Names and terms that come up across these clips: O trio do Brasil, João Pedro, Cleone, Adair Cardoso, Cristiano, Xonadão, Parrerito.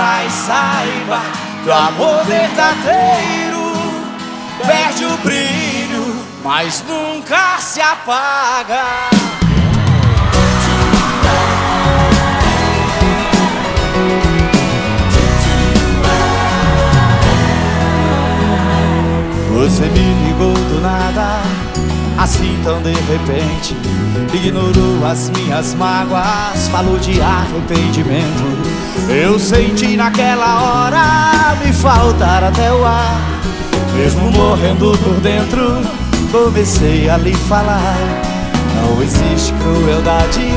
Mas saiba que o amor verdadeiro perde o brilho, mas nunca se apaga. Você me ligou do nada, assim tão de repente, ignorou as minhas mágoas, falou de arrependimento. Eu senti naquela hora me faltar até o ar, mesmo morrendo por dentro, comecei a lhe falar. Não existe crueldade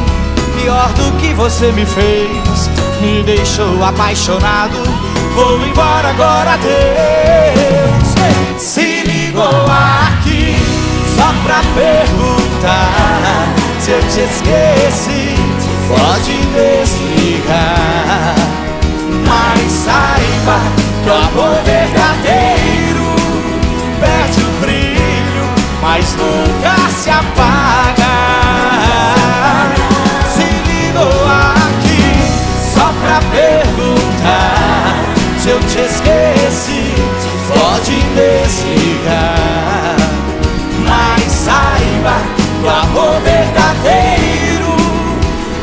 pior do que você me fez, me deixou apaixonado, vou embora agora, Deus. Se ligou aqui só pra perguntar se eu te esqueci, pode desligar. Mas saiba que o amor verdadeiro perde o brilho, mas nunca se apaga. Se ligou aqui só pra perguntar se eu te esqueci, pode desligar. Mas saiba que o amor verdadeiro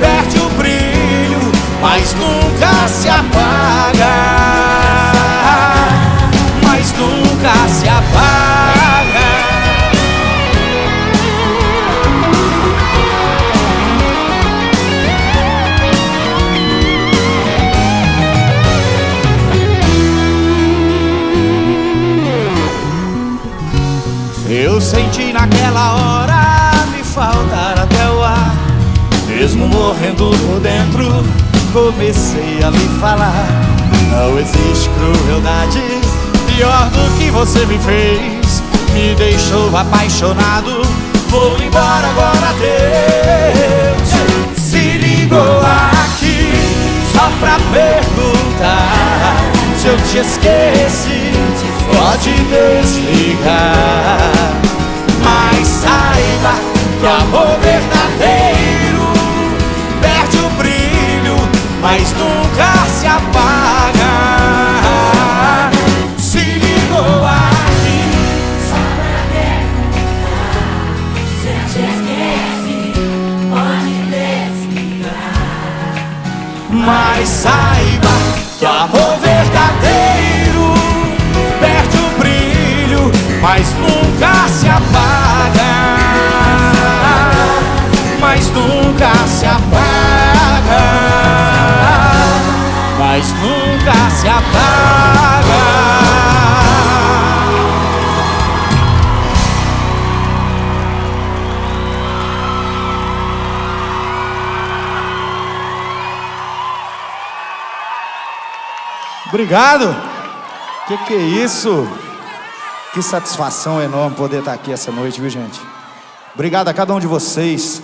perde o brilho, mas nunca se apaga. Mas nunca se apaga. Eu senti naquela hora me faltar até o ar, mesmo morrendo por dentro, comecei a me falar. Não existe crueldade pior do que você me fez, me deixou apaixonado, vou embora agora, Deus. Se ligou aqui só pra perguntar se eu te esqueci, pode desligar. Mas saiba que o amor verdadeiro perde o brilho, mas nunca se apaga. Se ligou aqui só pra perguntar se eu te esqueci, pode desligar. Mas saiba que o amor verdadeiro perde o brilho, mas nunca se apaga. Mas nunca se apaga. Mas nunca se apaga. Obrigado. Que é isso? Que satisfação enorme poder estar aqui essa noite, viu, gente? Obrigado a cada um de vocês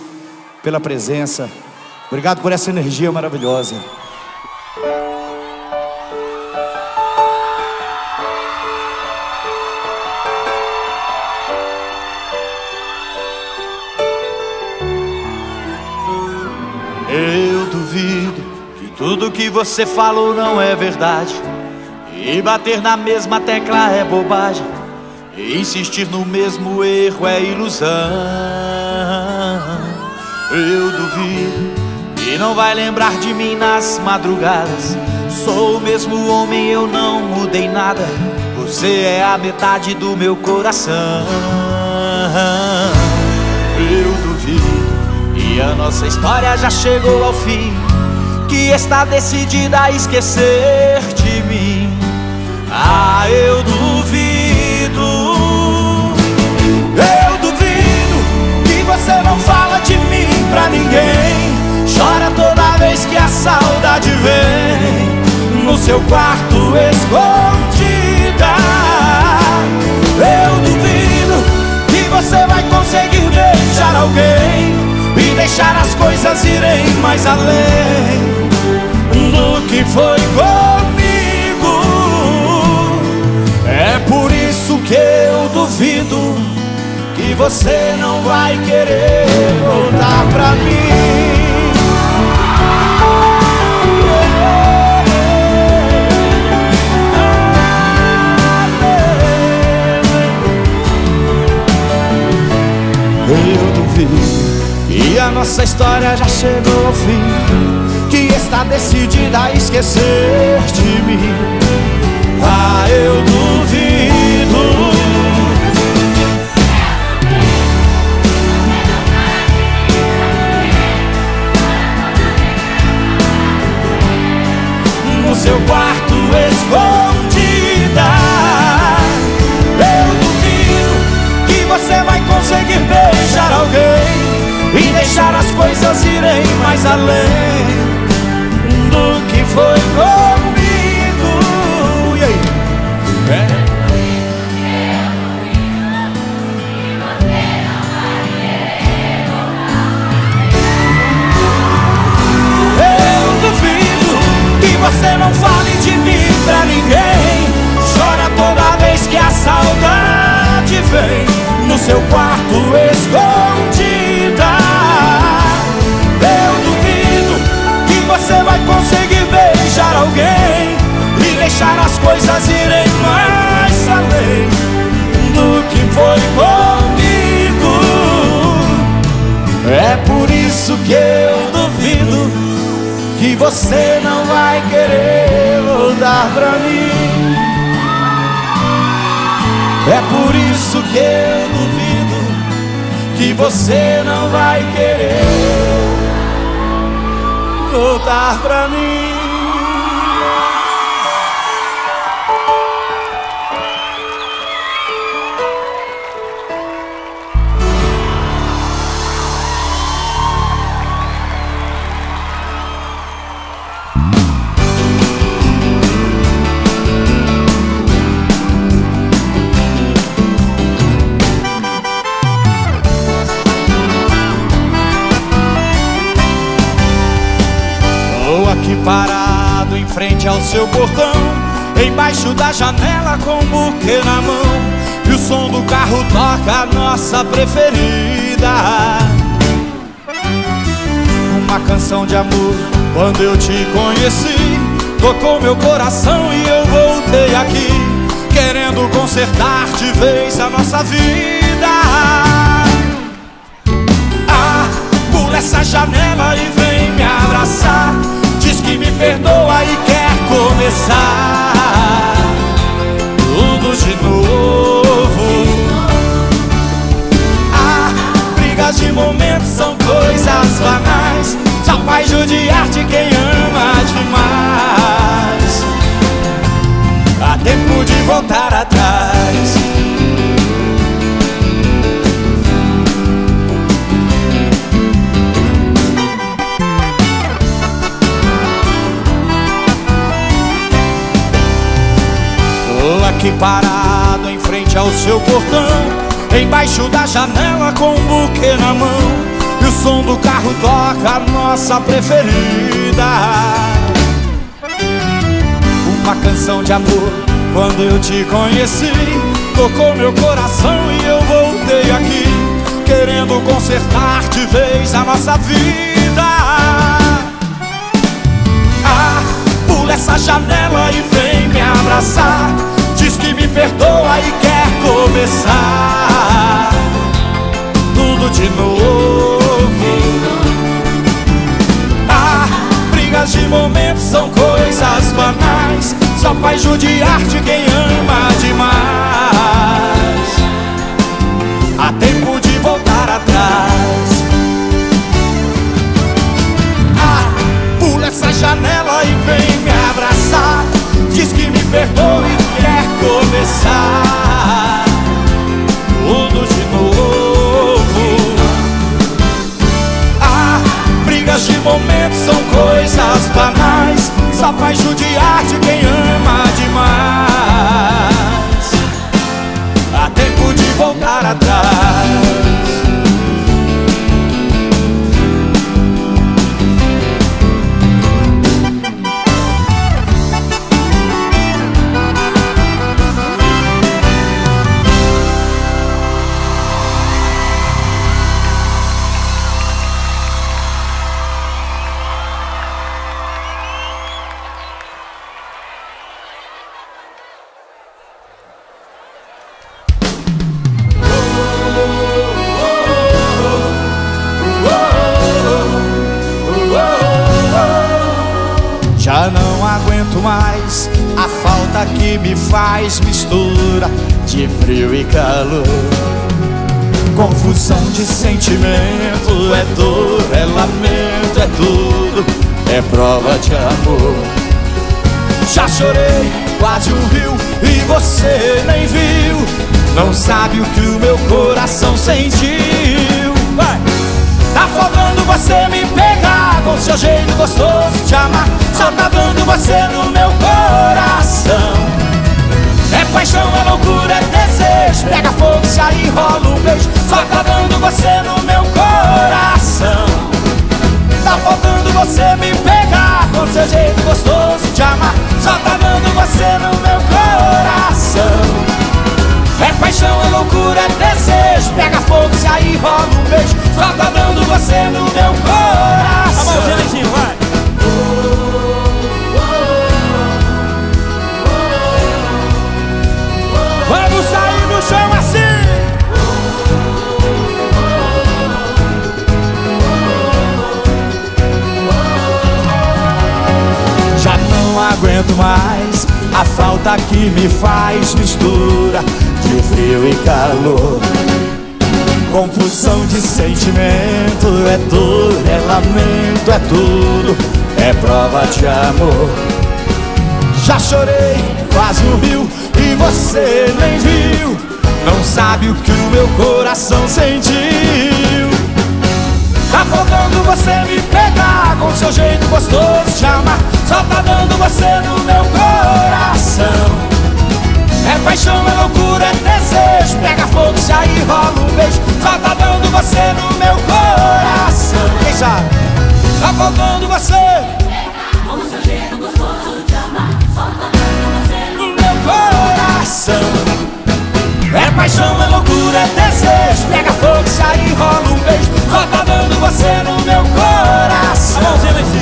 pela presença. Obrigado por essa energia maravilhosa. Eu duvido que tudo que você falou não é verdade, e bater na mesma tecla é bobagem, e insistir no mesmo erro é ilusão. Eu duvido que não vai lembrar de mim nas madrugadas, sou o mesmo homem, eu não mudei nada, você é a metade do meu coração. Eu duvido que a nossa história já chegou ao fim, que está decidida a esquecer de mim. Ah, eu duvido. Eu duvido que você não fala de mim pra ninguém, chora toda vez que a saudade vem, no seu quarto escondida. Eu duvido que você vai conseguir beijar alguém e deixar as coisas irem mais além do que foi comigo. É por isso que eu duvido que você não vai querer voltar pra mim. e a nossa história já chegou ao fim, que está decidida a esquecer de mim. Ah, eu duvido. No seu quarto escondida, eu duvido que você vai conseguir beijar alguém e deixar as coisas irem mais além do que foi comigo. E aí? É. Eu duvido que você não fale de mim pra ninguém. Chora toda vez que a saudade vem. No seu quarto escondida, eu duvido que você vai conseguir beijar alguém e deixar as coisas irem mais além do que foi comigo. É por isso que eu duvido que você não vai querer voltar pra mim. É por isso que eu duvido que você não vai querer voltar pra mim. Parado em frente ao seu portão, embaixo da janela com um buquê na mão, e o som do carro toca a nossa preferida, uma canção de amor. Quando eu te conheci, tocou meu coração e eu voltei aqui, querendo consertar de vez a nossa vida. Ah, pula essa janela e vem me abraçar, que me perdoa e quer começar tudo de novo. Ah, brigas de momento são coisas banais, só vai judiar de quem ama demais. Há tempo de voltar atrás. Aqui parado em frente ao seu portão, embaixo da janela com um buquê na mão, e o som do carro toca a nossa preferida, uma canção de amor. Quando eu te conheci, tocou meu coração e eu voltei aqui, querendo consertar de vez a nossa vida. Ah, pula essa janela e vem me abraçar, diz que me perdoa e quer começar tudo de novo. Ah, brigas de momento são coisas banais, só faz judiar de quem ama demais. Há tempo de voltar atrás. Ah, pula essa janela e vem me abraçar, diz que me perdoa e quer começar tudo de novo. Ah, brigas de momento são coisas banais, só faz judiar de quem ama demais. Há tempo de voltar atrás. chata que me faz mistura de frio e calor. Confusão de sentimento, é dor, é lamento, é tudo, é prova de amor. Já chorei quase um rio e você nem viu, não sabe o que o meu coração sentiu. Vai! Tá faltando você me pegar, com seu jeito gostoso de amar, só tá dando você no meu coração. É paixão, é loucura, é desejo, pega fogo, se aí rola um beijo, só tá dando você no meu coração. Tá faltando você me pegar, com seu jeito gostoso de amar, só tá dando você no meu coração. É paixão, é loucura, é desejo, pega fogo, se aí rola um beijo, só tá dando você no meu coração. A mãozinha lentinho, vai! Vamos sair do chão assim! Já não aguento mais a falta que me faz, mistura de frio e calor. Confusão de sentimento, é dor, é lamento, é tudo, é prova de amor. Já chorei quase um rio e você nem viu, não sabe o que o meu coração sentiu. Tá faltando você me pegar, com seu jeito gostoso de amar, só tá dando você no meu coração. É paixão, é loucura, é desejo, pega fogo, se aí rola um beijo, só tá dando você no meu coração. Quem sabe? Tá faltando você pegar, como seu jeito gostoso de amar, só tá dando você no meu coração. É paixão, é loucura, é desejo, pega fogo, se aí rola um beijo, só tá dando você no meu coração. A mãozinha em cima.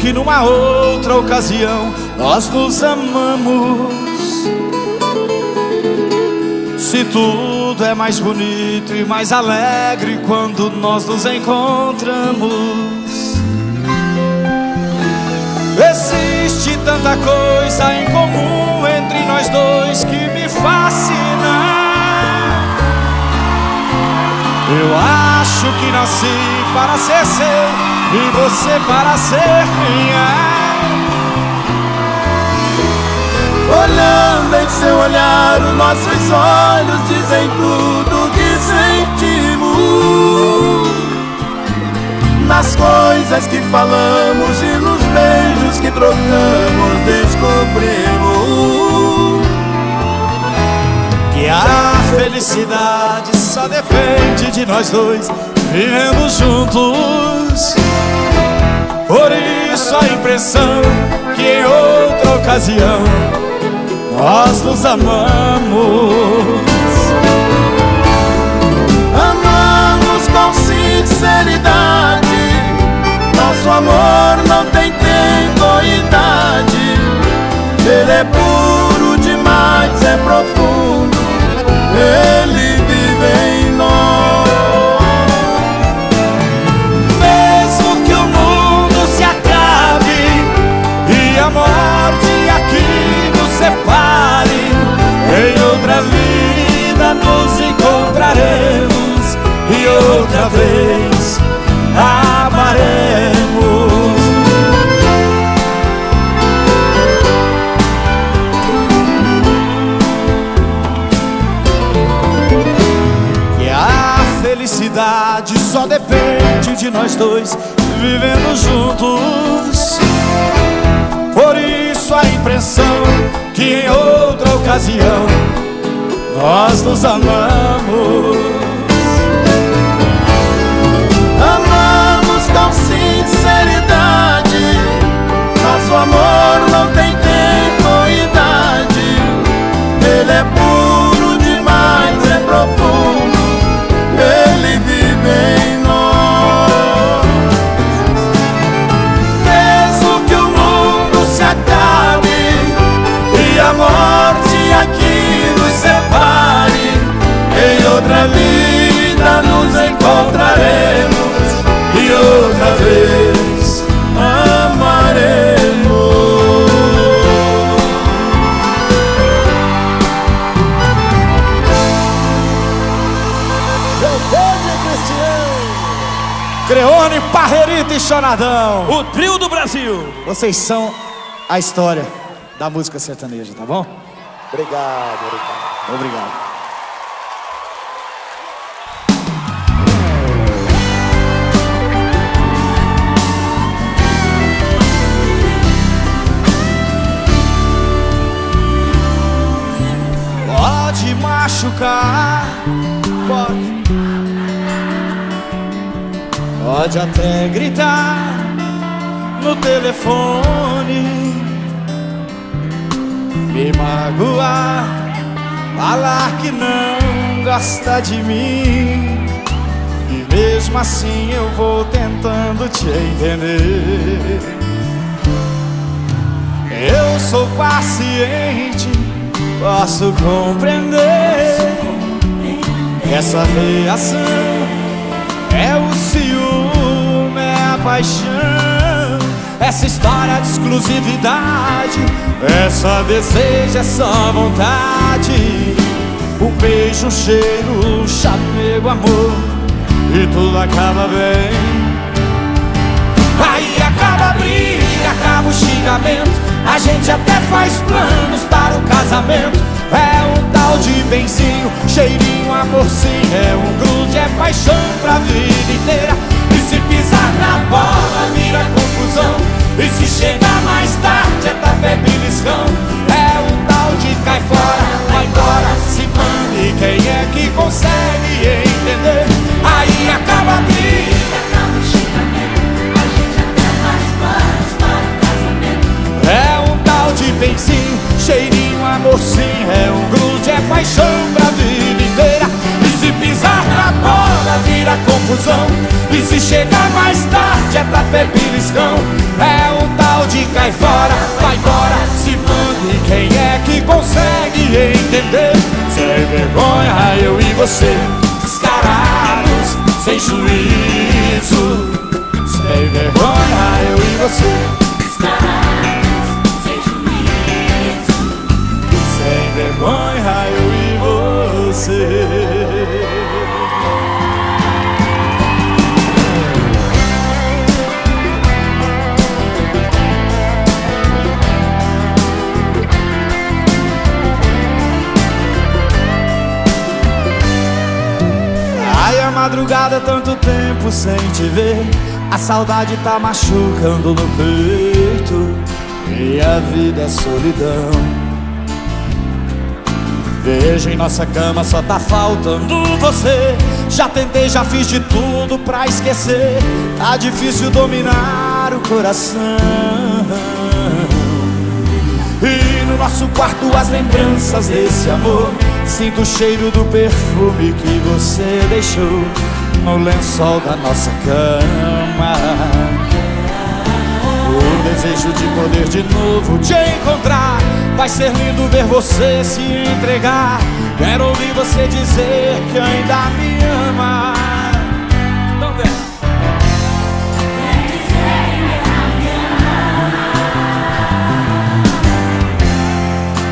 Que numa outra ocasião nós nos amamos. Se tudo é mais bonito e mais alegre quando nós nos encontramos, existe tanta coisa em comum entre nós dois que me fascina. Eu acho que nasci para ser seu e você para ser minha. Olhando em seu olhar, os nossos olhos dizem tudo que sentimos. Nas coisas que falamos e nos beijos que trocamos, descobrimos que a felicidade só depende de nós dois vivemos juntos. Por isso a impressão que em outra ocasião nós nos amamos. Amamos com sinceridade, nosso amor não tem tempo e idade. Ele é puro demais, é profundo, ele vive em nós. Separe, em outra vida nos encontraremos e outra vez amaremos. E a felicidade só depende de nós dois vivendo juntos. Por isso passo a impressão que em outra ocasião nós nos amamos. Amamos com sinceridade, mas o amor não tem tempo e idade. Ele é puro demais, é profundo, ele vive em a morte aqui nos separe, em outra vida nos encontraremos e outra vez amaremos. João Pedro e Cristiano, Creone, Parrerita e Chonadão, o trio do Brasil. Vocês são a história da música sertaneja, tá bom? Obrigado, obrigado. Obrigado. Pode machucar, pode. Pode até gritar no telefone, me magoar, falar que não gosta de mim. E mesmo assim eu vou tentando te entender. Eu sou paciente, posso compreender. Essa reação é o ciúme, é a paixão. Essa história de exclusividade, essa desejo, essa vontade. Um beijo, um cheiro, um chamego, amor, e tudo acaba bem. Aí acaba a briga, acaba o xingamento. A gente até faz planos para o casamento. É um tal de benzinho, cheirinho, amorzinho. É um grude, é paixão pra vida inteira. Se pisar na bola vira confusão, e se chegar mais tarde é tapé beliscão. É o tal de cai fora, vai embora, se manda. E quem é que consegue entender? Aí acaba a briga, acaba o xingamento. A gente até faz planos para o casamento. É um tal de benzinho, cheirinho, amorzinho. É um grude, é paixão pra vida inteira. Se pisar na bola vira confusão, e se chegar mais tarde é tapé beliscão. É um tal de cai fora, vai embora, se manda. E quem é que consegue entender? Sem vergonha, eu e você, descarados, sem juízo. Sem vergonha, eu e você, descarados, sem juízo. Sem vergonha, eu e você. Madrugada, tanto tempo sem te ver. A saudade tá machucando no peito, e a vida é solidão. Vejo em nossa cama, só tá faltando você. Já tentei, já fiz de tudo pra esquecer. Tá difícil dominar o coração. E no nosso quarto as lembranças desse amor. Sinto o cheiro do perfume que você deixou no lençol da nossa cama. O desejo de poder de novo te encontrar. Vai ser lindo ver você se entregar. Quero ouvir você dizer que ainda me ama.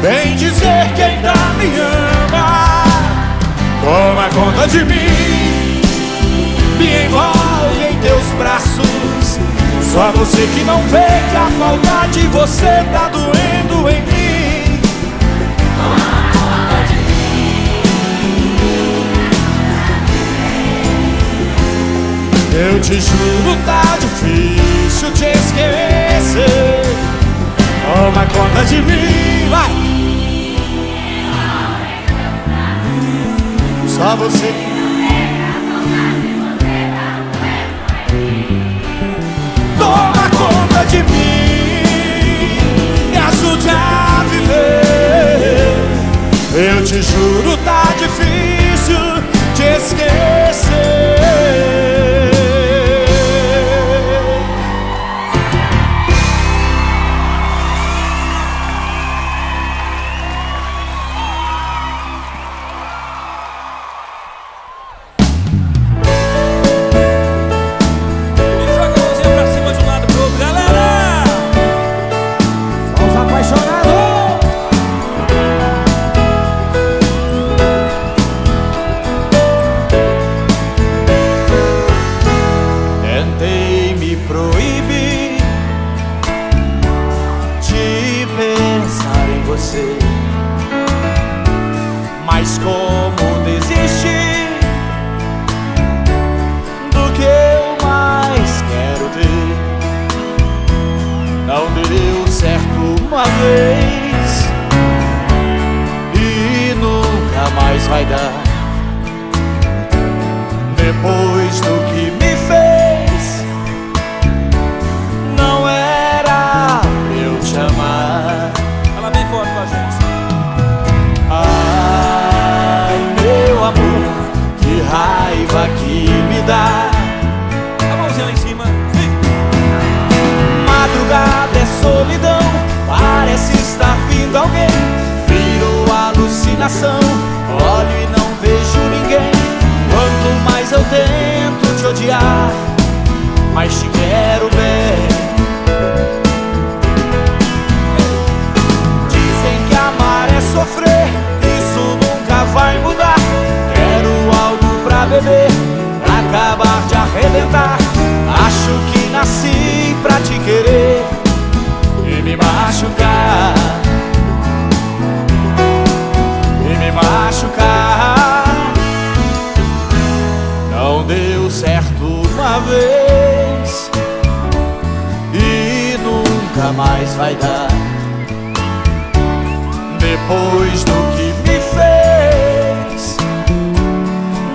Vem dizer que ainda me ama. Toma conta de mim, me envolve em teus braços. Só você que não vê que a falta de você tá doendo em mim. Toma conta de mim. Eu te juro, tá difícil te esquecer. Toma conta de mim, vai. Só você. Toma conta de mim, me ajude a viver. Eu te juro, tá difícil te esquecer. Olho e não vejo ninguém. Quanto mais eu tento te odiar, mais te quero bem. Dizem que amar é sofrer, isso nunca vai mudar. Quero algo pra beber, pra acabar de arrebentar. Acho que nasci pra te querer e me machucar. Não deu certo uma vez e nunca mais vai dar. Depois do que me fez,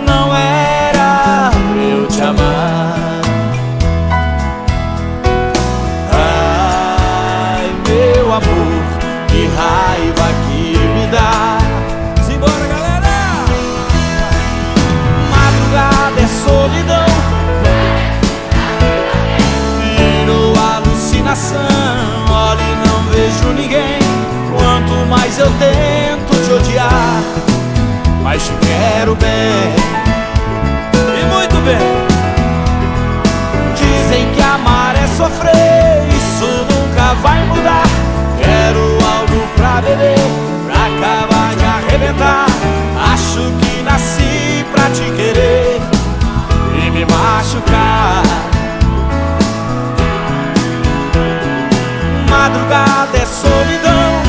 não era pra eu te amar. Ai, meu amor, que raiva que me dá. Solidão, virou alucinação. Olha e não vejo ninguém. Quanto mais eu tento te odiar, mais te quero bem. E muito bem. Dizem que amar é sofrer, isso nunca vai mudar. Quero algo pra beber, pra acabar de arrebentar. Acho que nasci pra te querer e me machucar. Madrugada é solidão,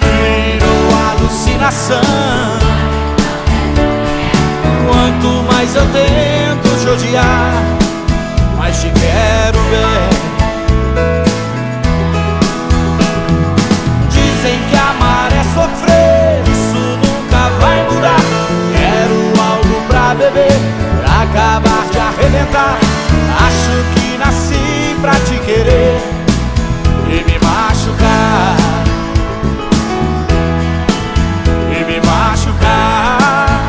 virou alucinação. Quanto mais eu tento te odiar, mais te quero ver. Dizem que amar é sofrer, isso nunca vai mudar. Beber, pra acabar de arrebentar. Acho que nasci pra te querer e me machucar. E me machucar.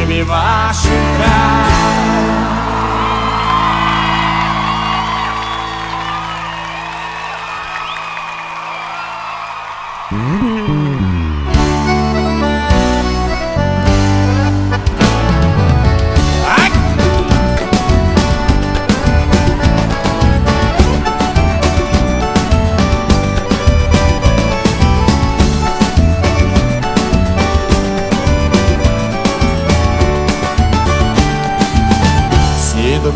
E me machucar.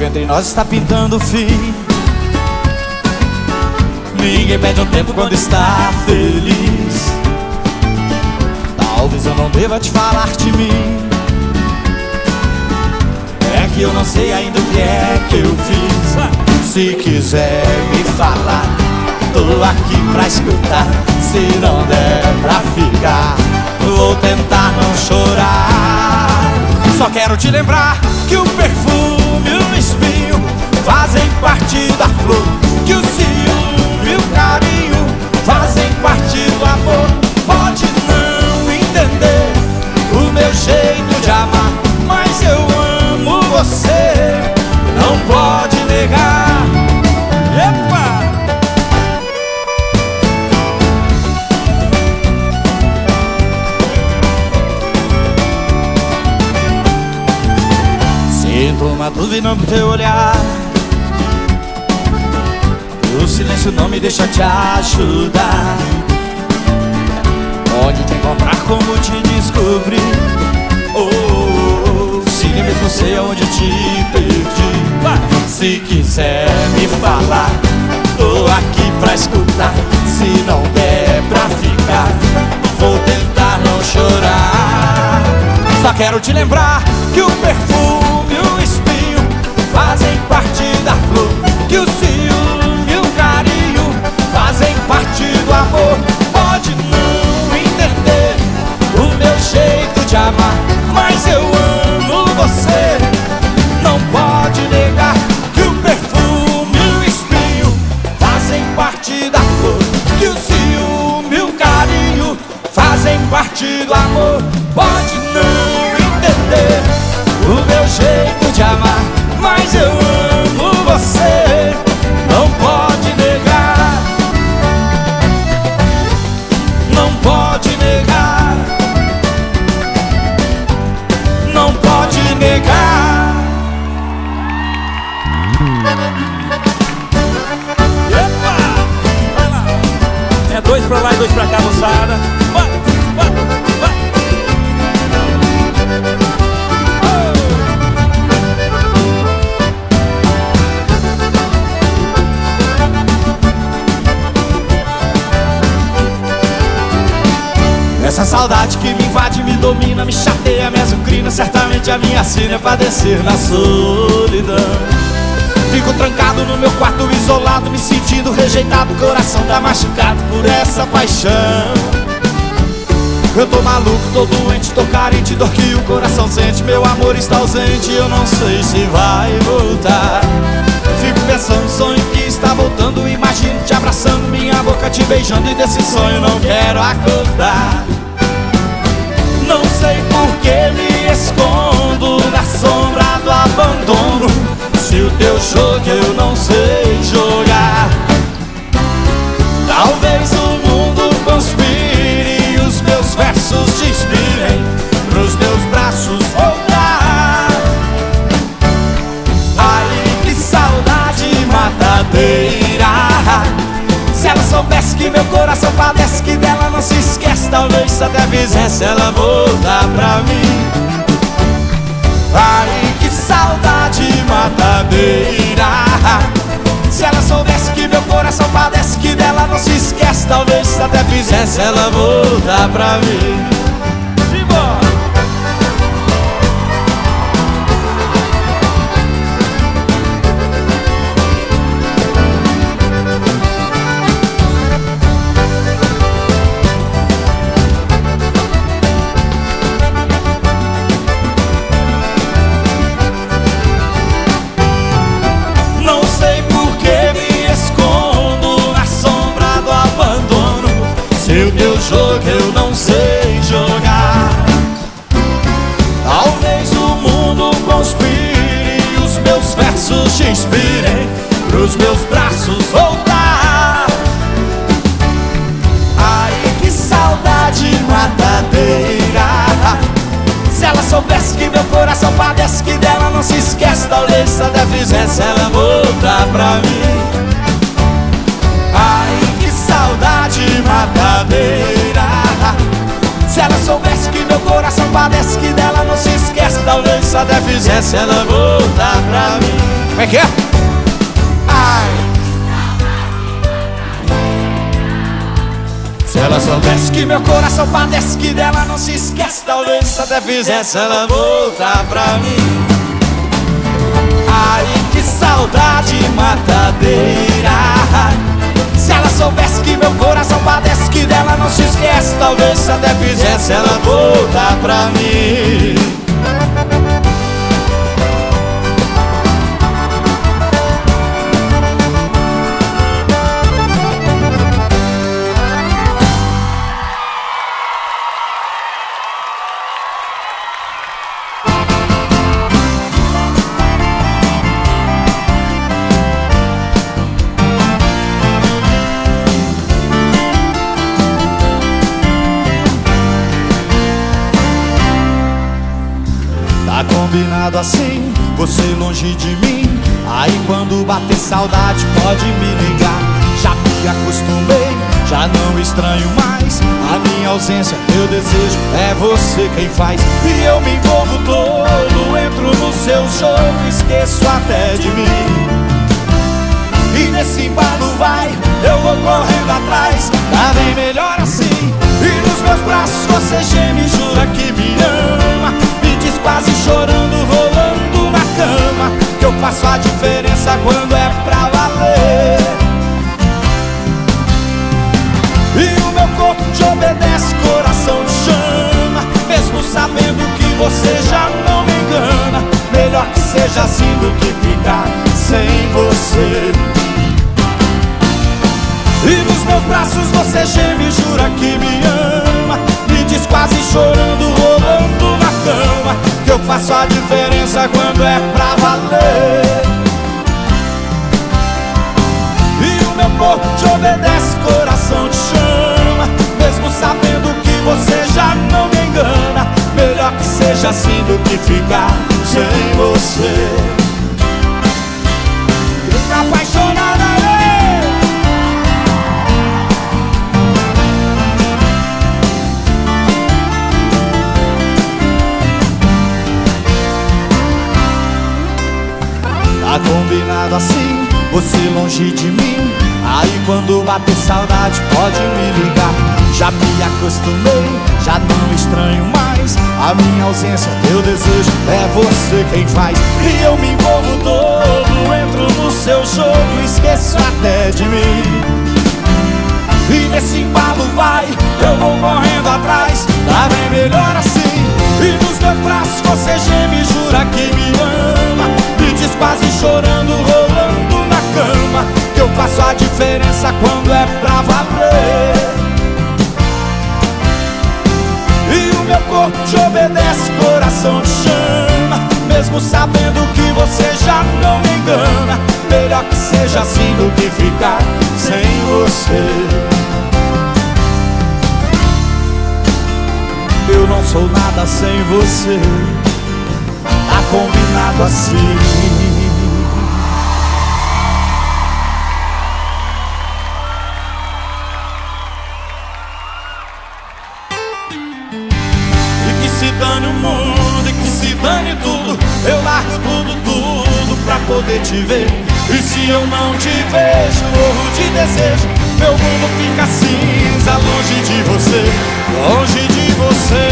Entre nós está pintando o fim. Ninguém perde o tempo quando está feliz. Talvez eu não deva te falar de mim. É que eu não sei ainda o que é que eu fiz. se quiser me falar, tô aqui pra escutar. Se não der pra ficar, vou tentar não chorar. Só quero te lembrar que o perfume e o espinho fazem parte da flor, que o ciúme e o carinho fazem parte do amor. Pode não entender o meu jeito de amar, mas eu amo você, não pode negar. Epa! Sinto uma dúvida no teu olhar, o silêncio não me deixa te ajudar. Pode te encontrar como te descobrir, oh, oh, oh. Se nem mesmo sei onde te perdi. Se quiser me falar, tô aqui pra escutar. Se não der pra ficar, vou tentar não chorar. Só quero te lembrar que o perfume e o espinho fazem parte da flor, que o ciúme e o carinho fazem parte do amor. Pode não entender o meu jeito de amar, mas eu amo você, não pode negar. Que o perfume e o espinho fazem parte da flor, que o ciúme e o carinho fazem parte do amor. Pode não entender o meu jeito de amar, mas eu amo você, não pode negar, não pode negar, não pode negar. Epa! É dois pra lá e dois pra cá, moçada. Vai, vai, vai. Essa saudade que me invade, me domina, me chateia, me azucrina. Certamente a minha sina é padecer na solidão. Fico trancado no meu quarto, isolado, me sentindo rejeitado. Coração tá machucado por essa paixão. Eu tô maluco, tô doente, tô carente, dor que o coração sente. Meu amor está ausente, eu não sei se vai voltar. Fico pensando, sonho que está voltando. Imagino te abraçando, minha boca te beijando, e desse sonho não quero acordar. Não sei por que me escondo na sombra do abandono, se o teu jogo eu não sei jogar. Talvez o mundo conspire e os meus versos te inspirem pros teus braços voltar. Ai, que saudade matadeira. Se ela soubesse que meu coração padece, que dela não se esquece, talvez até fizesse ela voltar pra mim. Ai, que saudade matadeira. Se ela soubesse que meu coração padece, que dela não se esquece, talvez até fizesse ela voltar pra mim. Eu não sei jogar. Talvez o mundo conspire e os meus versos te inspirem pros meus braços voltar. Ai, que saudade matadeira. Se ela soubesse que meu coração padece, que dela não se esquece, talvez até fizesse ela voltar pra mim. Ai, que saudade matadeira. Se ela soubesse que meu coração padece, que dela não se esquece, talvez até fizesse ela voltar pra mim. Como é que é? Ai, se ela soubesse que meu coração padece, que dela não se esquece, talvez até fizesse ela voltar pra mim. Ai, e que saudade matadeira. Se ela soubesse que meu coração padece, que dela não se esquece, talvez se até fizesse ela voltar pra mim. Combinado assim, você longe de mim. Aí quando bater saudade pode me ligar. Já me acostumei, já não estranho mais a minha ausência, meu desejo é você quem faz. E eu me envolvo todo, entro no seu jogo, esqueço até de mim. E nesse embalo vai, eu vou correndo atrás, tá bem melhor assim. E nos meus braços você geme, jura que me ama, quase chorando, rolando na cama, que eu faço a diferença quando é pra valer. E o meu corpo te obedece, coração te chama, mesmo sabendo que você já não me engana. Melhor que seja assim do que ficar sem você. E nos meus braços você geme, jura que me ama, me diz quase chorando, rolando na cama, que eu faço a diferença quando é pra valer. E o meu corpo te obedece, coração te chama, mesmo sabendo que você já não me engana. Melhor que seja assim do que ficar sem você. Fica apaixonada, tá combinado assim, você longe de mim. Aí quando bater saudade pode me ligar. Já me acostumei, já não estranho mais a minha ausência, teu desejo é você quem faz. E eu me envolvo todo, entro no seu jogo, esqueço até de mim. E nesse embalo vai, eu vou correndo atrás, tá bem melhor assim. E nos meus braços você geme, jura que me ama, diz quase chorando, rolando na cama, que eu faço a diferença quando é pra valer. E o meu corpo te obedece, coração te chama, mesmo sabendo que você já não me engana. Melhor que seja assim do que ficar sem você. Eu não sou nada sem você, tá combinado assim. E que se dane o mundo, e que se dane tudo, eu largo tudo pra poder te ver. E se eu não te vejo, morro de desejo, meu mundo fica cinza longe de você, longe de você.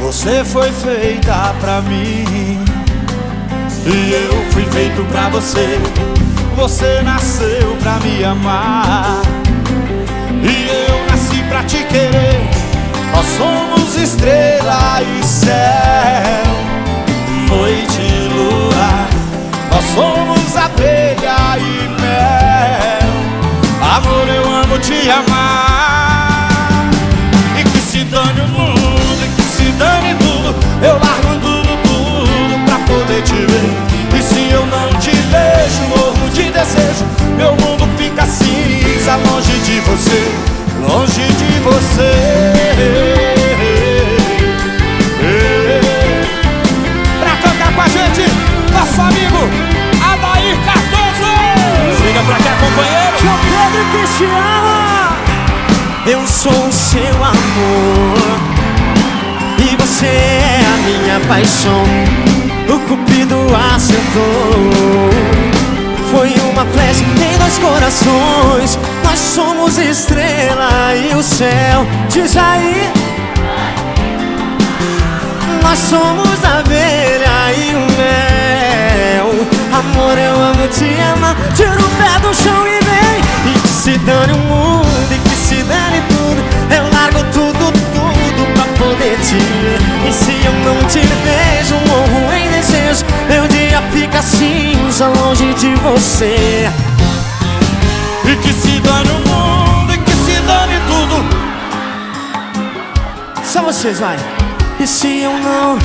Você foi feita pra mim e eu fui feito pra você. Você nasceu pra me amar e eu nasci pra te querer. Nós somos estrela e céu, noite e lua. Nós somos abelha e mel. Amor, eu amo te amar. E que se dane o mundo, e que se dane tudo, eu largo tudo pra poder te ver. E se eu não te vejo, morro de desejo, meu mundo fica cinza longe de você, longe de você. Pra tocar com a gente, nosso amigo Adair Cardoso. Liga pra cá, companheiro. João Pedro e Cristiano. Eu sou o seu amor e você é a minha paixão. O Cupido acertou, foi uma flecha em dois corações. Nós somos estrela e o céu diz aí. Nós somos a abelha e o mel. Amor, eu amo, te amar. Tira o pé do chão e vem. E que se dane o mundo, e que se dane tudo. Eu largo tudo, tudo pra poder te ver. E se eu não te vejo, morro em desejo. Meu dia fica cinza longe de você. E que se dane o mundo, e que se dane tudo. Só vocês, vai. E se eu não...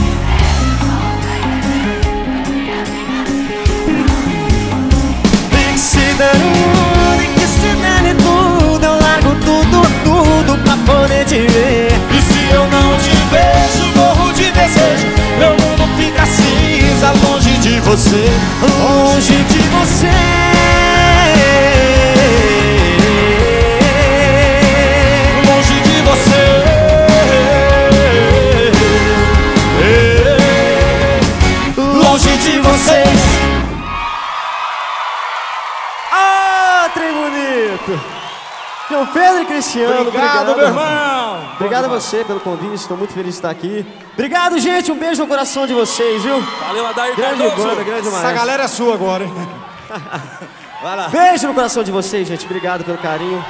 E que se dane o mundo, e que se dane tudo. Eu largo tudo, tudo pra poder te ver. E se eu não te vejo, morro de desejo. Meu mundo fica cinza longe de você. Longe de você. João Pedro e Cristiano, obrigado, meu irmão. Obrigado a você pelo convite, estou muito feliz de estar aqui. Obrigado, gente, um beijo no coração de vocês, viu? Valeu, Adair Cardoso. Grande banda, grande maestro. Essa galera é sua agora, hein? Vai lá. Beijo no coração de vocês, gente, obrigado pelo carinho.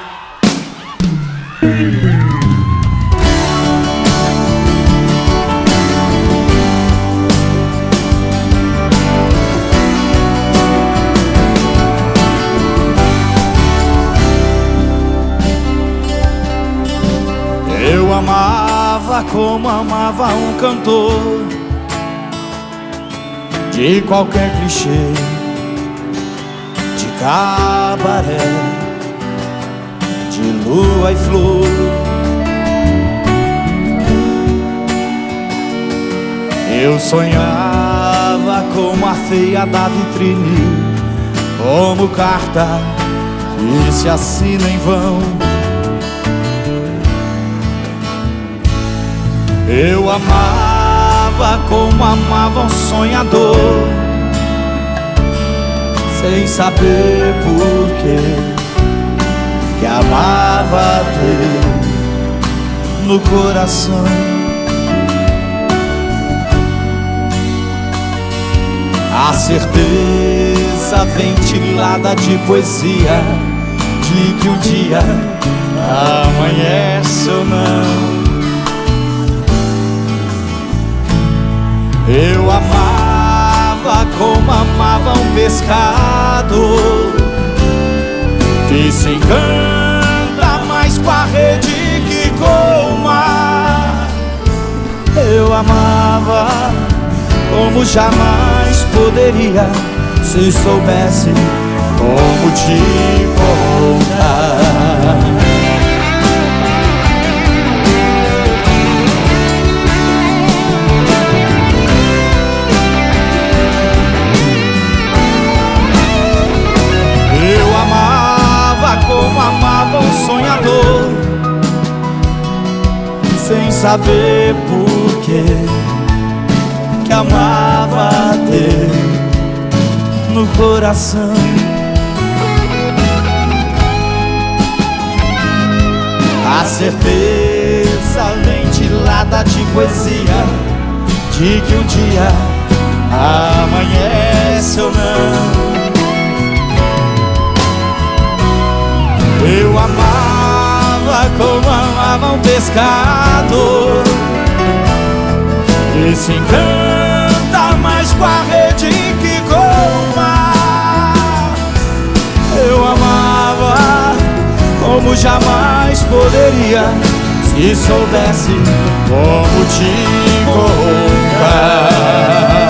Eu amava como amava um cantor de qualquer clichê, de cabaré, de lua e flor. Eu sonhava como a feia da vitrine, como carta que se assina em vão. Eu amava como amava um sonhador, sem saber porquê, que amava ter no coração. A certeza ventilada de poesia, de que um dia amanhece ou não. Eu amava como amava um pescador que se encanta mais com a rede que com o mar. Eu amava como jamais poderia, se soubesse como te contar. Sonhador, sem saber porquê, que amava ter no coração. A certeza ventilada de poesia, de que um dia amanhece ou não. Eu amava como amava um pescador que se encanta mais com a rede que com o mar. Eu amava como jamais poderia, se soubesse como te encontrar.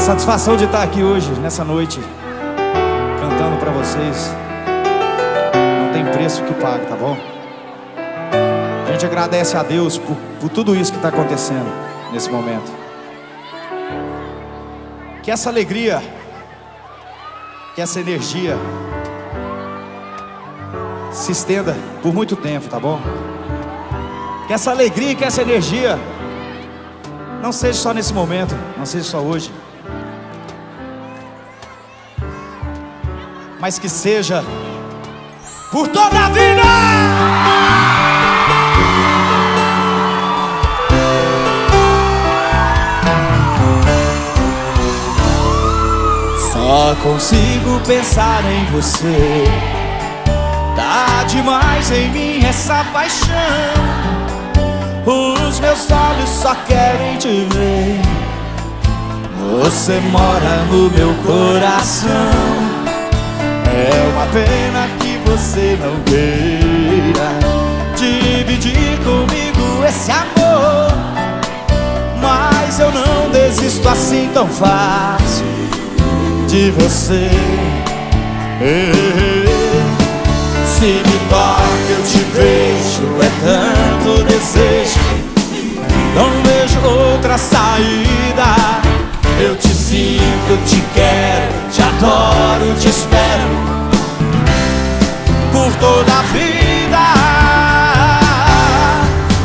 Satisfação de estar aqui hoje, nessa noite, cantando pra vocês. vocês não tem preço que pague, tá bom? A gente agradece a Deus por tudo isso que está acontecendo nesse momento. Que essa alegria, que essa energia se estenda por muito tempo, tá bom? Que essa alegria, que essa energia não seja só nesse momento, não seja só hoje, mas que seja por toda a vida! Só consigo pensar em você. Tá demais em mim essa paixão. Os meus olhos só querem te ver. Você mora no meu coração. É uma pena que você não queira dividir comigo esse amor. Mas eu não desisto assim tão fácil de você. Se me toca, eu te beijo. É tanto desejo, não vejo outra saída. Eu te sinto, eu te quero, te adoro, te espero por toda a vida.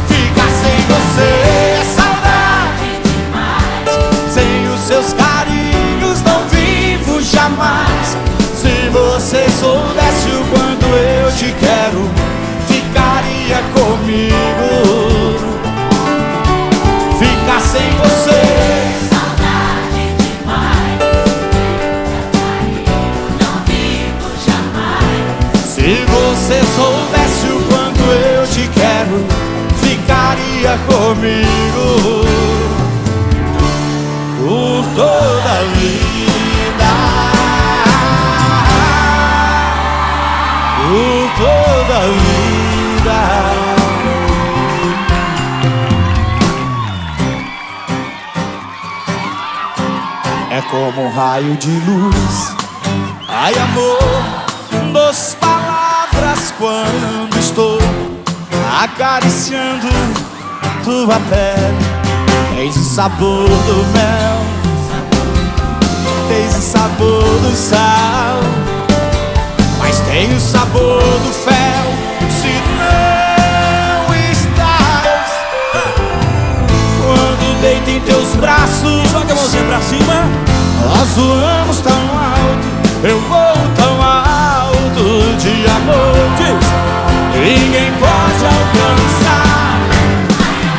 Ficar sem você é saudade demais. Sem os seus carinhos não vivo jamais. Se você soubesse o quanto eu te quero, ficaria comigo. Ficar sem você, se soubesse o quanto eu te quero, ficaria comigo por toda a vida, por toda a vida. É como um raio de luz, ai amor, nos parece. Quando estou acariciando tua pele, tens o sabor do mel, tens o sabor do sal, mas tem o sabor do fel se não estás. Quando deito em teus braços, joga a mãozinha pra cima, nós voamos tão alto, eu vou tão alto de amor. Ninguém pode alcançar. Ai,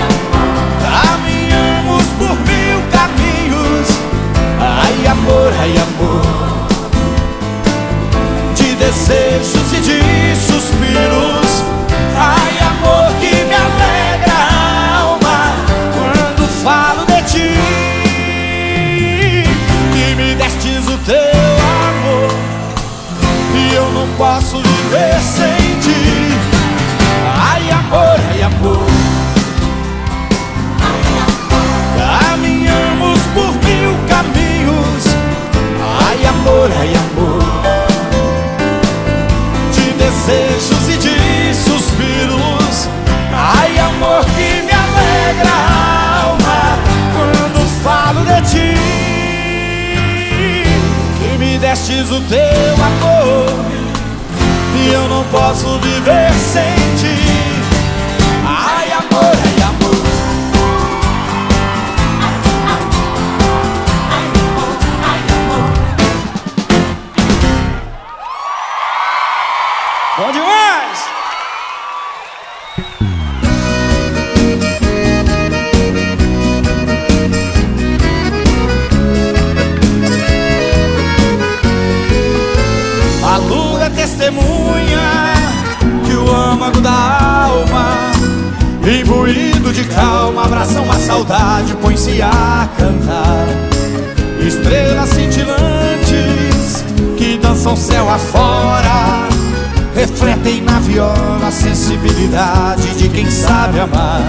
amor, ai, amor. Caminhamos por mil caminhos. Ai, amor, ai, amor. De desejos e de suspiros. Ai, amor, que me alegra a alma quando falo de ti. Que me destes o teu amor. Eu não posso viver sem ti. Ai, amor, ai, amor. Caminhamos por mil caminhos. Ai, amor, ai, amor. De desejos e de suspiros. Ai, amor, que me alegra a alma quando falo de ti. Me destes o teu amor e eu não posso viver sem ti. Ai, amor, ai, amor. Ai, amor, ai, amor, ai, amor. Bom demais! Testemunha que o âmago da alma, imbuído de calma, abraça uma saudade, põe-se a cantar. Estrelas cintilantes que dançam céu afora, refletem na viola a sensibilidade de quem sabe amar.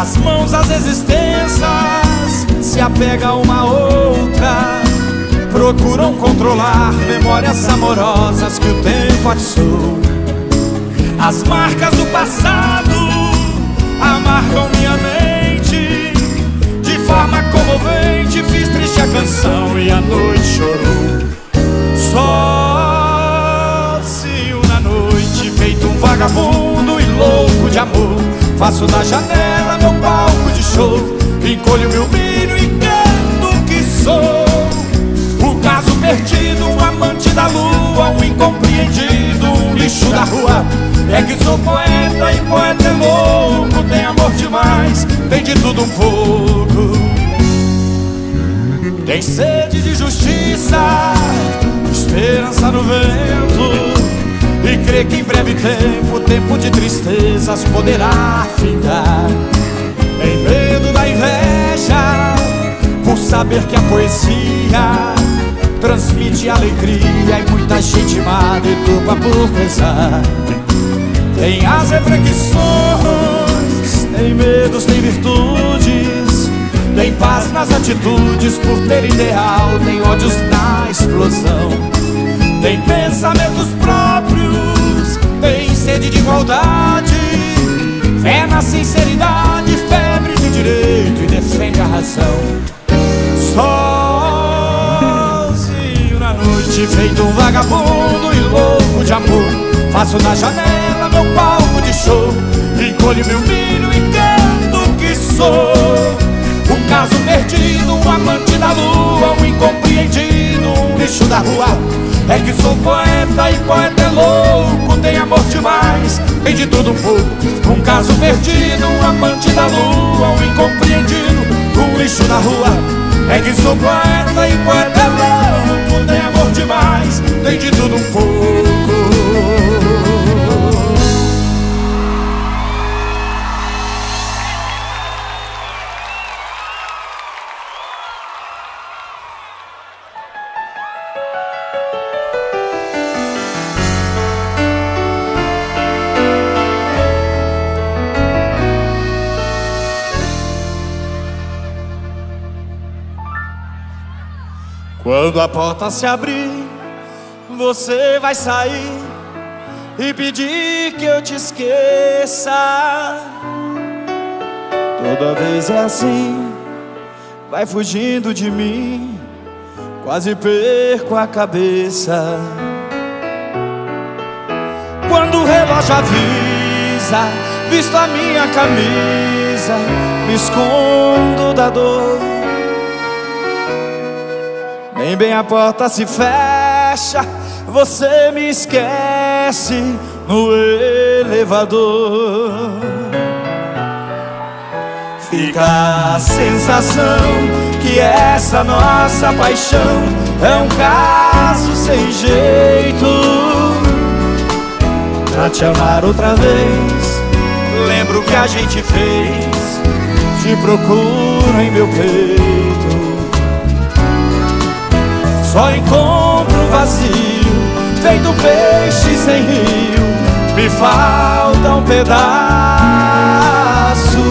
As mãos às existências se apegam uma a outra, procuram controlar memórias amorosas que o tempo atiçou. As marcas do passado amargam minha mente de forma comovente. Fiz triste a canção e a noite chorou. Sócio na noite, feito um vagabundo e louco de amor, faço da janela meu palco de show, encolho meu milho e canto que sou. Perdido, um amante da lua, um incompreendido, um lixo da rua. É que sou poeta e poeta é louco, tem amor demais, tem de tudo um pouco. Tem sede de justiça, esperança no vento, e crê que em breve tempo de tristezas poderá findar. Tem medo da inveja, por saber que a poesia transmite alegria e muita gente amada e turba por pensar. Tem as reflexões, tem medos, tem virtudes, tem paz nas atitudes por ter ideal, tem ódios na explosão. Tem pensamentos próprios, tem sede de igualdade, fé na sinceridade, febre de direito e defende a razão. Só feito um vagabundo e louco de amor, faço da janela meu palco de show, encolho meu milho e canto que sou. Um caso perdido, um amante da lua, um incompreendido, um lixo da rua. É que sou poeta e poeta é louco, tem amor demais, tem de tudo um pouco. Um caso perdido, um amante da lua, um incompreendido, um lixo da rua. É que sou poeta e poeta é louco, tem amor demais, tem de tudo um pouco. Quando a porta se abrir, você vai sair e pedir que eu te esqueça. Toda vez é assim, vai fugindo de mim, quase perco a cabeça. Quando o relógio avisa, visto a minha camisa, me escondo da dor. Nem bem a porta se fecha, você me esquece no elevador. Fica a sensação que essa nossa paixão é um caso sem jeito. Pra te amar outra vez, lembro o que a gente fez, te procuro em meu peito. Só encontro vazio, feito peixe sem rio, me falta um pedaço.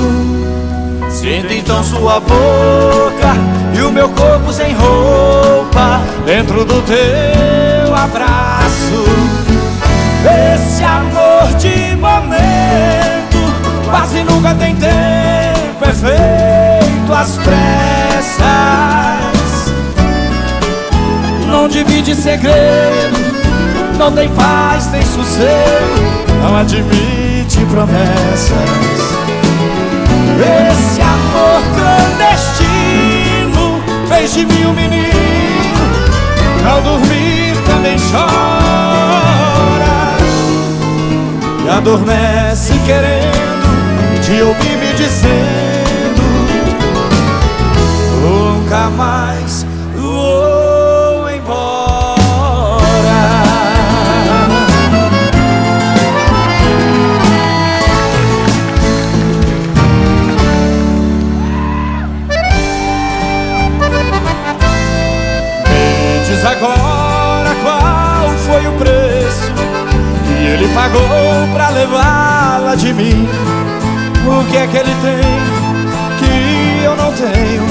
Sinto então sua boca e o meu corpo sem roupa dentro do teu abraço. Esse amor de momento quase nunca tem tempo, é feito às pressas. Não divide segredo, não tem paz, tem sossego, não admite promessas. Esse amor clandestino fez de mim um menino, não dormir também chora. E adormece querendo te ouvir me dizendo, nunca mais. Agora qual foi o preço que ele pagou pra levá-la de mim? O que é que ele tem que eu não tenho,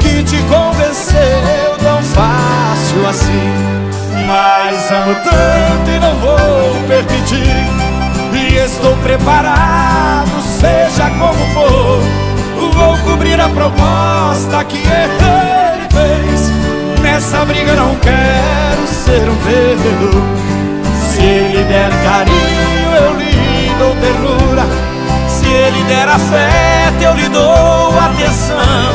que te convenceu tão fácil assim, mas amo tanto e não vou permitir. E estou preparado, seja como for, vou cobrir a proposta que ele fez. Nessa briga não quero ser um perdedor. Se ele der carinho, eu lhe dou ternura. Se ele der afeto, eu lhe dou atenção.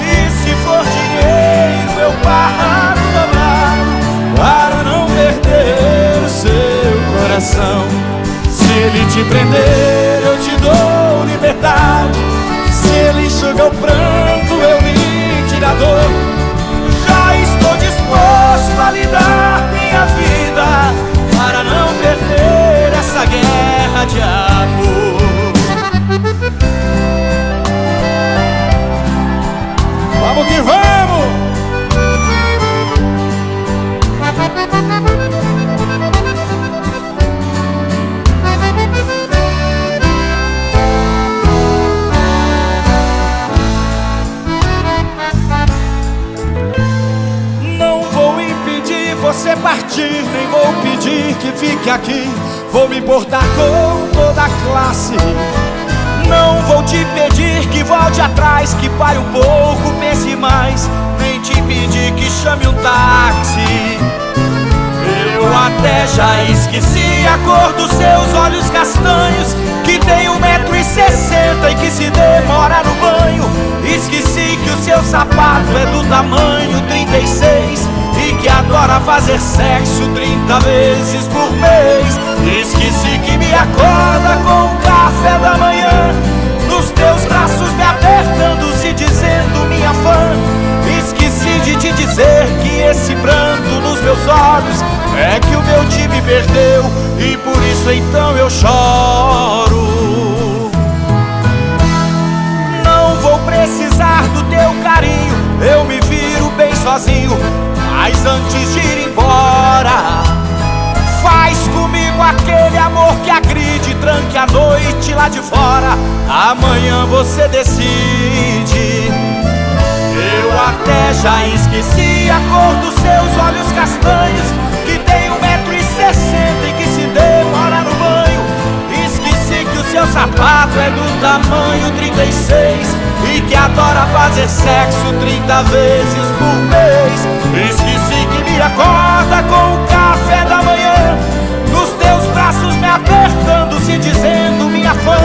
E se for dinheiro, eu paro na mão para não perder o seu coração. Se ele te prender, eu te dou liberdade. Se ele enxugar o pranto, eu lhe tirar dor. Já estou disposto a lhe dar minha vida para não perder essa guerra de amor. Vamos que vamos! Não vou impedir você partir, nem vou pedir que fique aqui. Vou me importar com toda a classe. Não vou te pedir que volte atrás, que pare um pouco, pense mais. Nem te pedir que chame um táxi. Eu até já esqueci a cor dos seus olhos castanhos, que tem 1,60 m e que se demora no banho. Esqueci que o seu sapato é do tamanho 36 e que adora fazer sexo 30 vezes por mês. Esqueci que me acorda com o café da manhã, nos teus braços me apertando, se dizendo minha fã. Esqueci de te dizer que esse pranto nos meus olhos é que o meu time perdeu e por isso então eu choro. Não vou precisar do teu carinho, eu me viro bem sozinho. Mas antes de ir embora, faz comigo aquele amor que agride, tranque a noite lá de fora. Amanhã você decide. Eu até já esqueci a cor dos seus olhos castanhos, que tem 1,60 m e que se demora no banho. Esqueci que o seu sapato é do tamanho 36 e que adora fazer sexo 30 vezes por mês. Esqueci que me acorda com o café da manhã, nos teus braços me apertando, se dizendo minha fã.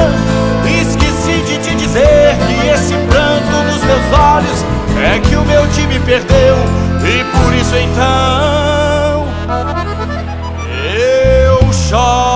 Esqueci de te dizer que esse pranto nos meus olhos é que o meu time perdeu e por isso então eu choro.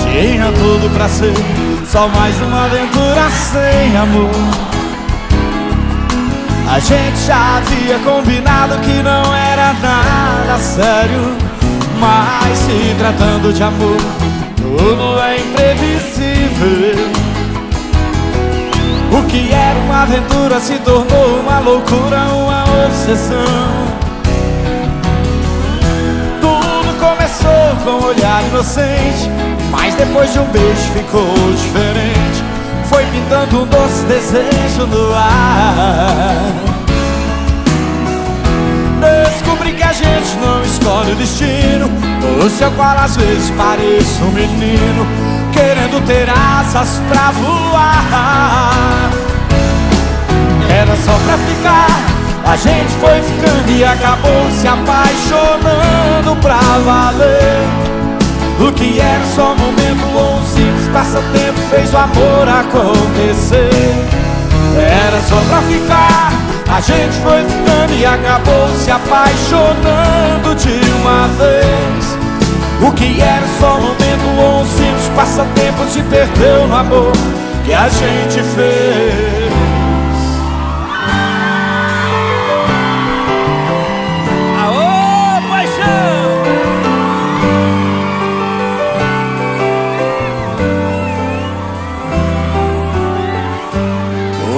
Tinha tudo pra ser só mais uma aventura sem amor. A gente já havia combinado que não era nada sério, mas se tratando de amor, tudo é imprevisível. O que era uma aventura se tornou uma loucura, uma obsessão. Tudo começou com um olhar inocente, mas depois de um beijo ficou diferente. Foi pintando um doce desejo no ar. Descobri que a gente não escolhe o destino, no seu qual às vezes pareço um menino querendo ter asas pra voar. Era só pra ficar, a gente foi ficando e acabou se apaixonando pra valer. O que era só um momento ou um simples passatempo fez o amor acontecer. Era só pra ficar, a gente foi ficando e acabou se apaixonando de uma vez. O que era só um momento ou um simples passatempo se perdeu no amor que a gente fez.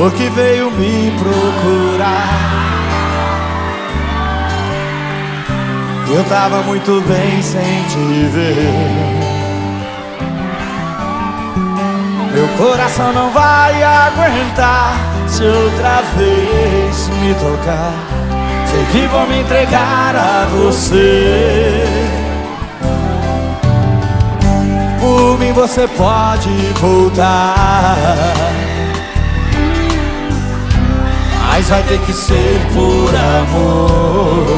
porque veio me procurar. Eu tava muito bem sem te ver. Meu coração não vai aguentar se outra vez me tocar. Sei que vou me entregar a você. Por mim você pode voltar, mas vai ter que ser por amor,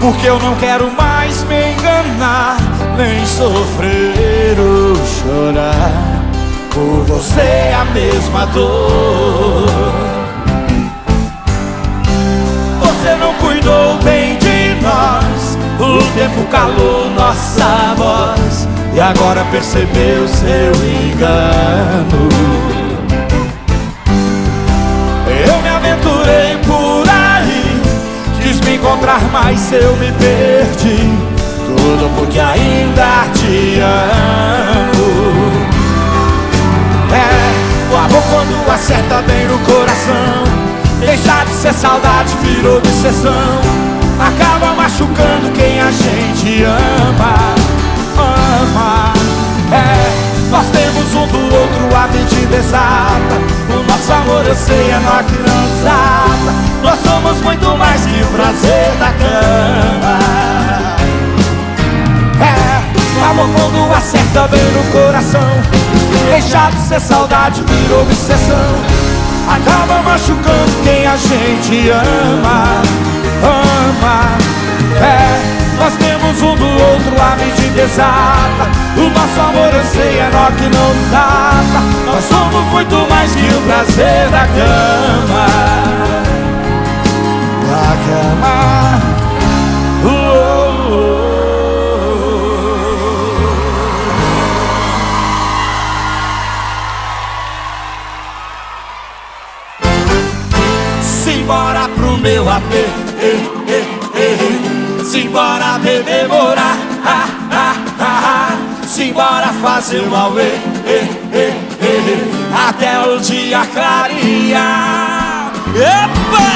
porque eu não quero mais me enganar, nem sofrer ou chorar. Por você é a mesma dor. Você não cuidou bem de nós, o tempo calou nossa voz e agora percebeu seu engano. Eu me aventurei por aí, quis me encontrar, mas eu me perdi. Tudo porque ainda te amo. É, o amor quando acerta bem no coração, deixar de ser saudade virou obsessão. Acaba machucando quem a gente ama. É, nós temos um do outro, a mente desata. O nosso amor eu sei é nó que não desata. Nós somos muito mais que o prazer da cama. É, o amor quando acerta bem no coração, deixar de ser saudade virou obsessão. Acaba machucando quem a gente ama. É, nós temos um do outro, a mente desata. O nosso amor anseia, nó que não desata. Nós somos muito mais que o prazer da cama. Da cama. Oh, oh, oh. Simbora pro meu apê. Simbora beber, morar, ha, ha, ha, ha. Simbora fazer um auê, até o dia clarear. Epa!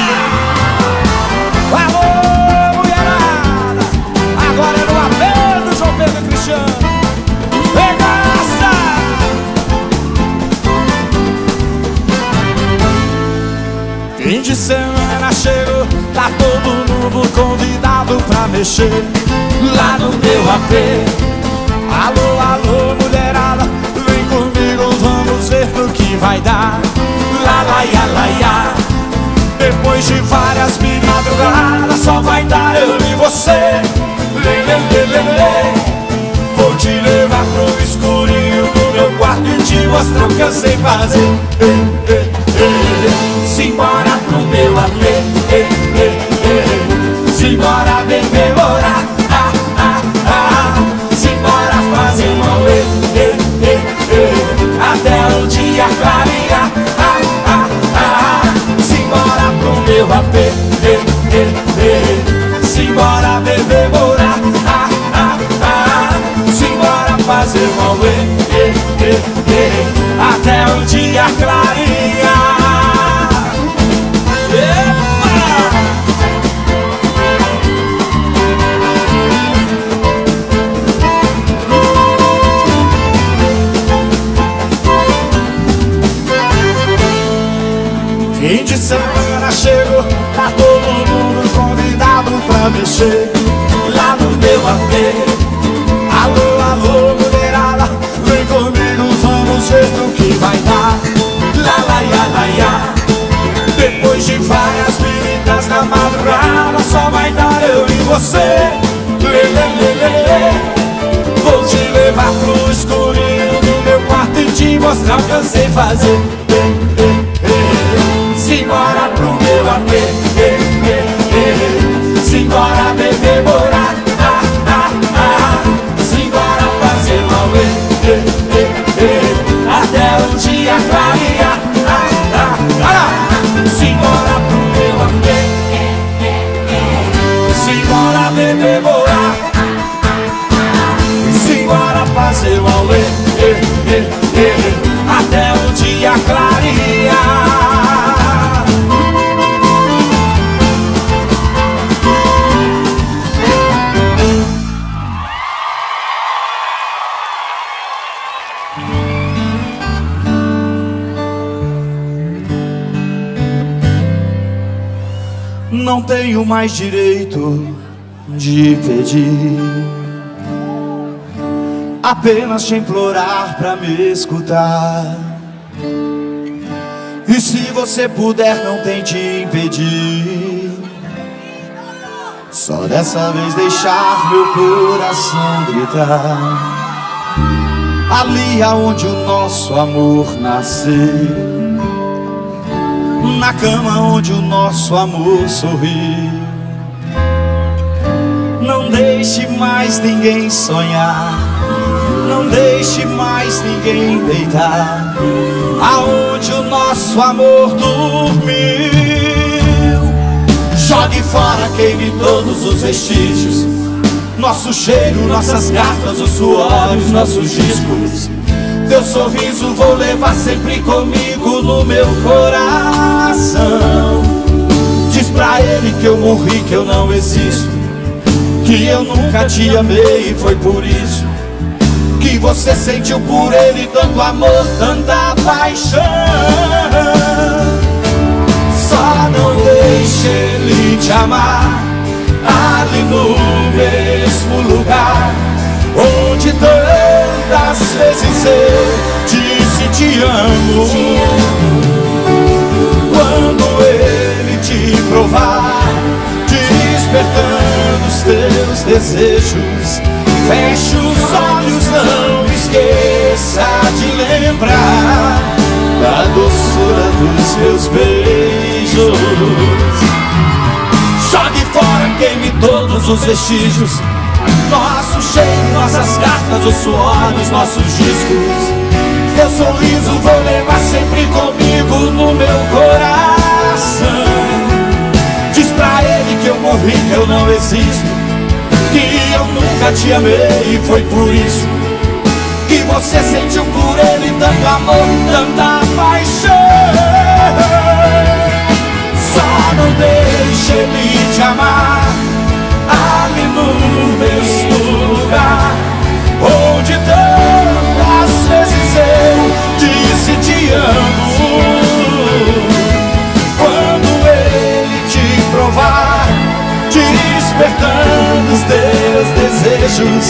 Alô, mulherada! Agora é no apê do João Pedro e Cristiano. Regaça! Fim de semana chegou, tá todo mundo convidado pra mexer lá no meu apê. Alô, alô, mulherada, vem comigo, vamos ver no que vai dar. Lá, lá, ia, lá, ia. Depois de várias madrugadas só vai dar eu e você. Lê, lê, lê, lê, lê. Vou te levar pro escurinho do meu quarto e te mostrar o que eu sei fazer. Simbora pro meu apê. Simbora beber, morar, ah, ah, ah. Simbora fazer um auê, até o dia clarear, ah, ah, ah. Simbora pro meu apê, simbora beber, morar, ah, ah, ah. Simbora fazer um auê, até o dia clarear. Fim de semana chegou, tá todo mundo convidado pra mexer lá no meu apê. Alô, alô, mulherada, vem comigo, vamos ver no que vai dar. Lá, lá, ia, lá, ia. Depois de várias bebidas na madrugada só vai dar eu e você. Lê, lê, lê, lê, lê. Vou te levar pro escurinho do meu quarto e te mostrar o que eu sei fazer. Simbora pro meu apê, simbora beber, morar, ah, ah, ah. Simbora fazer um auê, até o dia clarear, ah, ah, ah. Simbora pro meu apê, simbora beber, morar, simbora fazer um auê, até o dia não tenho mais direito de pedir, apenas te implorar pra me escutar. E se você puder, não tente impedir, só dessa vez deixar meu coração gritar. Ali aonde o nosso amor nasceu, na cama onde o nosso amor sorri. Não deixe mais ninguém sonhar, não deixe mais ninguém deitar aonde o nosso amor dormiu. Jogue fora, queime todos os vestígios, nosso cheiro, nossas cartas, os suores, nossos discos. Teu sorriso vou levar sempre comigo no meu coração. Diz pra ele que eu morri, que eu não existo, que eu nunca te amei e foi por isso que você sentiu por ele tanto amor, tanta paixão. Só não deixe ele te amar ali no mesmo lugar onde tantas vezes eu disse te amo. Quando ele te provar, despertando os teus desejos, feche os olhos, não esqueça de lembrar da doçura dos meus beijos. Jogue fora, queime todos os vestígios, nosso cheiro, nossas cartas, o suor dos nossos discos. Teu sorriso vou levar sempre comigo no meu coração. Diz pra ele que eu morri, que eu não existo, que eu nunca te amei e foi por isso que você sentiu por ele tanto amor, tanta paixão. Só não deixe ele te amar ali no mesmo lugar onde tantas vezes eu disse te amo. Quando ele te provar, despertando os teus desejos,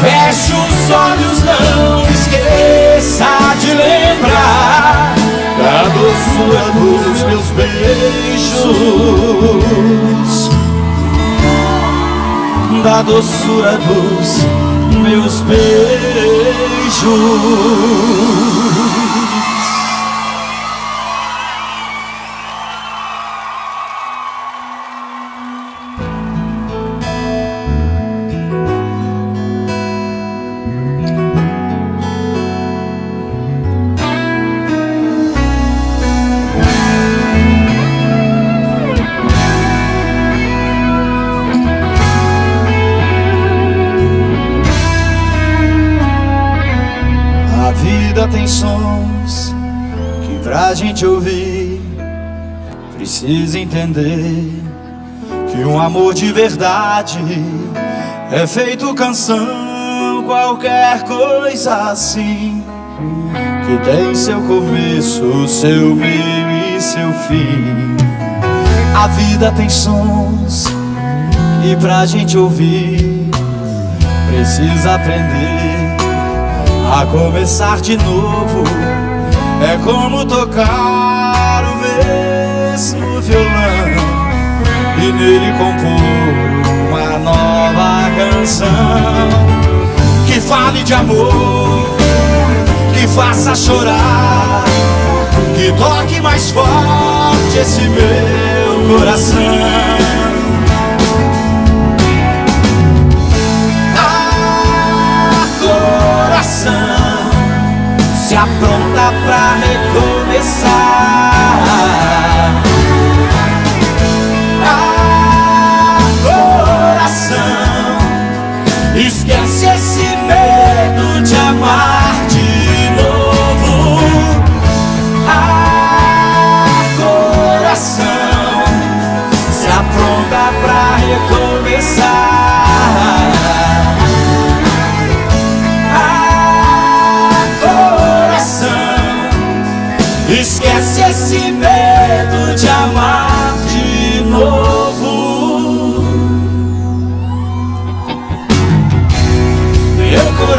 feche os olhos, não esqueça de lembrar da doçura dos meus beijos, da doçura dos meus beijos. Tem sons que pra gente ouvir precisa entender que um amor de verdade é feito canção, qualquer coisa assim que tem seu começo, seu meio e seu fim. A vida tem sons que pra gente ouvir precisa aprender a começar de novo. É como tocar o mesmo violão e nele compor uma nova canção que fale de amor, que faça chorar, que toque mais forte esse meu coração. Se apronta pra recomeçar, ah, coração, esquece esse medo de amar de novo. Ah, coração, se apronta pra recomeçar. Esquece esse medo de amar de novo.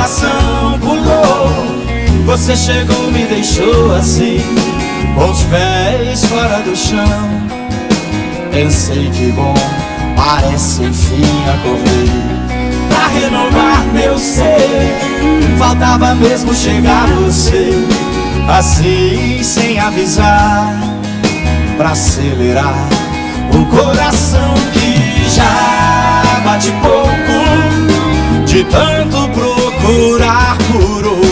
coração pulou. Você chegou, me deixou assim, com os pés fora do chão. Pensei que bom, parece enfim acordei pra renovar meu ser. Faltava mesmo chegar você, assim sem avisar, pra acelerar o coração que já bate pouco de tanto procurar por outro.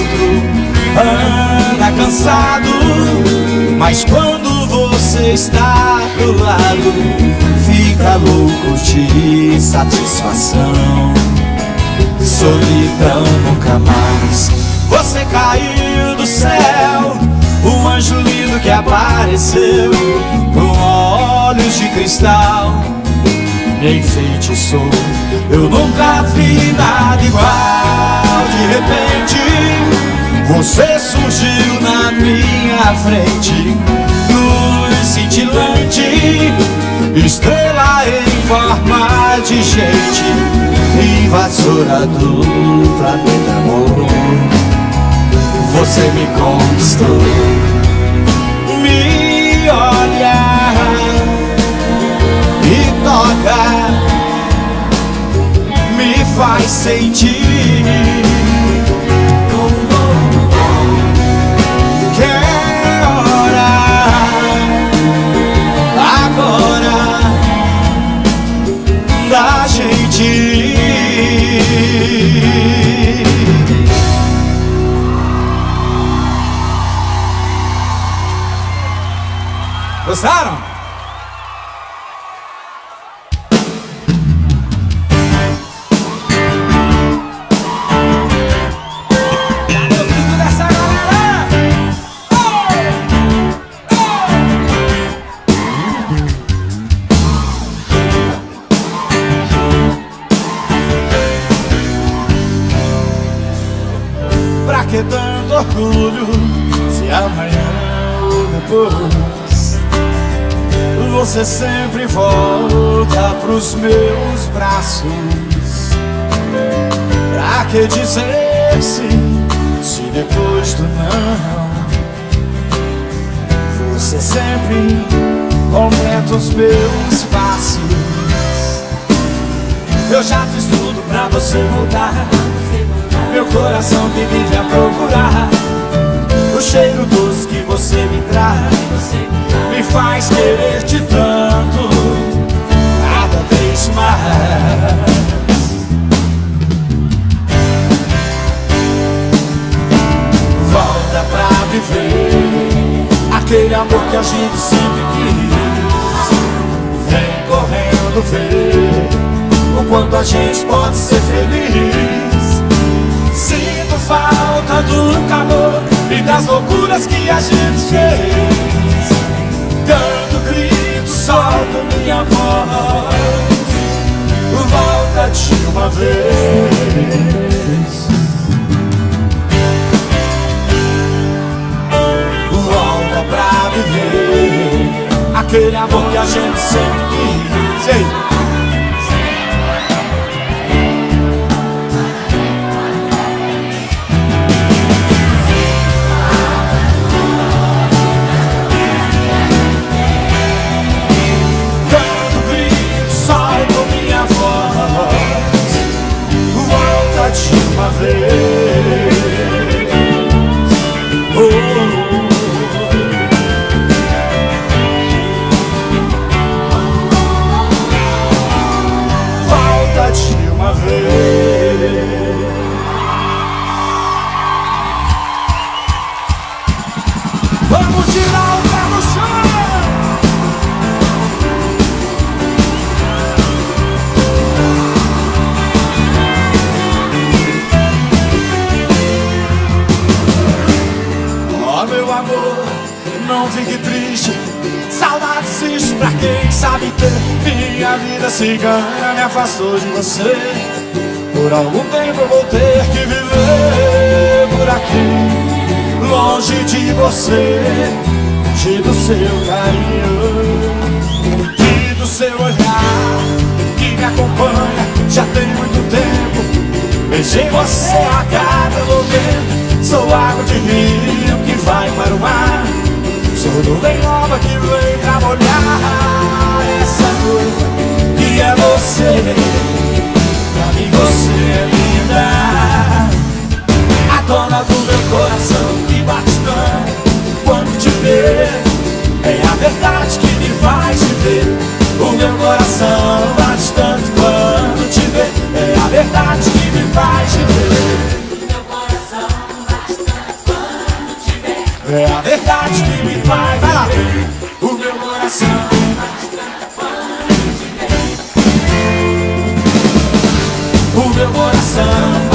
Anda cansado, mas quando você está do lado, fica louco de satisfação. Solidão nunca mais. Você caiu do céu, um anjo lindo que apareceu com olhos de cristal, me enfeitiçou. Eu nunca vi nada igual. De repente você surgiu na minha frente, luz cintilante, estrela em forma de gente, invasora do planeta amor. Você me conquistou, me olha e toca, me faz sentir. Gostaram? Valeu, tudo dessa galera! Oh! Oh! Pra que tanto orgulho se amanhã ou depois você sempre volta pros meus braços? Pra que dizer sim, se depois tu não? Você sempre completa os meus passos. Eu já fiz tudo pra você voltar, meu coração que vive a procurar o cheiro doce que você me traz. Me faz querer-te tanto, cada vez mais. Volta pra viver aquele amor que a gente sempre quis. Vem correndo ver o quanto a gente pode ser feliz. Sinto falta do calor e das loucuras que a gente fez. Tanto grito, solto minha voz. Volta de uma vez. Volta pra viver aquele amor que a gente sempre quis. Ei. Cigana me afastou de você. Por algum tempo eu vou ter que viver por aqui, longe de você, e do seu carinho e do seu olhar que me acompanha já tem muito tempo. Vejo em você a cada momento. Sou água de rio que vai para o mar. Sou nuvem nova que vem pra molhar. Essa noiva que é você, pra mim você é linda. A dona do meu coração que bate tanto quando te vejo. É a verdade que me faz viver. O meu coração bate tanto quando te vejo. É a verdade que me faz viver. Meu coração bate tanto quando te ver. É a verdade que me faz viver. O meu coração bate tanto quando te ver. O meu coração